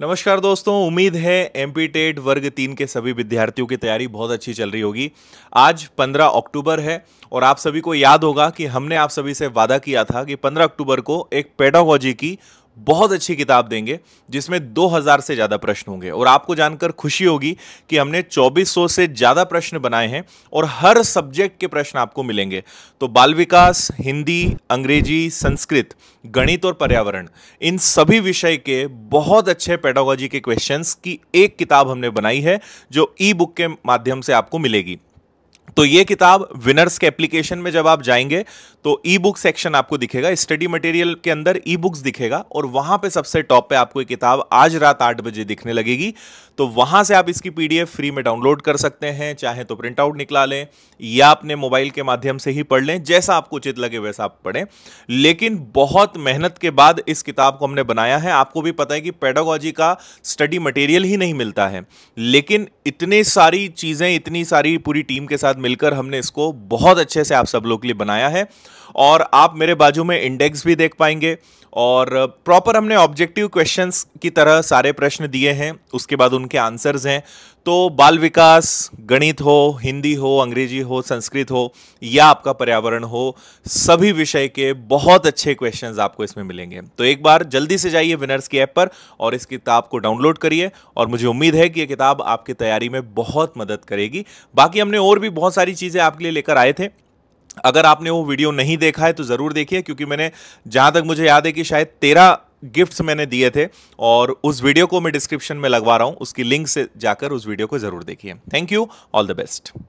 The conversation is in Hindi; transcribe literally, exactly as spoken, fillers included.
नमस्कार दोस्तों, उम्मीद है एमपी टेट वर्ग तीन के सभी विद्यार्थियों की तैयारी बहुत अच्छी चल रही होगी। आज पंद्रह अक्टूबर है और आप सभी को याद होगा कि हमने आप सभी से वादा किया था कि पंद्रह अक्टूबर को एक पेडागॉजी की बहुत अच्छी किताब देंगे जिसमें दो हज़ार से ज़्यादा प्रश्न होंगे। और आपको जानकर खुशी होगी कि हमने चौबीस सौ से ज़्यादा प्रश्न बनाए हैं और हर सब्जेक्ट के प्रश्न आपको मिलेंगे। तो बाल विकास, हिंदी, अंग्रेजी, संस्कृत, गणित और पर्यावरण, इन सभी विषय के बहुत अच्छे पेडागॉजी के क्वेश्चंस की एक किताब हमने बनाई है जो ई बुक के माध्यम से आपको मिलेगी। तो ये किताब विनर्स के एप्लीकेशन में जब आप जाएंगे तो ई बुक सेक्शन आपको दिखेगा, स्टडी मटेरियल के अंदर ई बुक्स दिखेगा और वहाँ पे सबसे टॉप पे आपको ये किताब आज रात आठ बजे दिखने लगेगी। तो वहाँ से आप इसकी पीडीएफ फ्री में डाउनलोड कर सकते हैं, चाहे तो प्रिंट आउट निकला लें या अपने मोबाइल के माध्यम से ही पढ़ लें, जैसा आपको उचित लगे वैसा आप पढ़ें। लेकिन बहुत मेहनत के बाद इस किताब को हमने बनाया है। आपको भी पता है कि पेडागॉजी का स्टडी मटेरियल ही नहीं मिलता है, लेकिन इतनी सारी चीज़ें, इतनी सारी पूरी टीम के साथ मिलकर हमने इसको बहुत अच्छे से आप सब लोग के लिए बनाया है। और आप मेरे बाजू में इंडेक्स भी देख पाएंगे और प्रॉपर हमने ऑब्जेक्टिव क्वेश्चंस की तरह सारे प्रश्न दिए हैं, उसके बाद उनके आंसर्स हैं। तो बाल विकास, गणित हो, हिंदी हो, अंग्रेजी हो, संस्कृत हो या आपका पर्यावरण हो, सभी विषय के बहुत अच्छे क्वेश्चंस आपको इसमें मिलेंगे। तो एक बार जल्दी से जाइए विनर्स की ऐप पर और इस किताब को डाउनलोड करिए और मुझे उम्मीद है कि ये किताब आपकी तैयारी में बहुत मदद करेगी। बाकी हमने और भी बहुत सारी चीज़ें आपके लिए लेकर आए थे। अगर आपने वो वीडियो नहीं देखा है तो ज़रूर देखिए, क्योंकि मैंने, जहाँ तक मुझे याद है कि शायद तेरह गिफ्ट्स मैंने दिए थे और उस वीडियो को मैं डिस्क्रिप्शन में लगवा रहा हूँ, उसकी लिंक से जाकर उस वीडियो को ज़रूर देखिए। Thank you, all the best.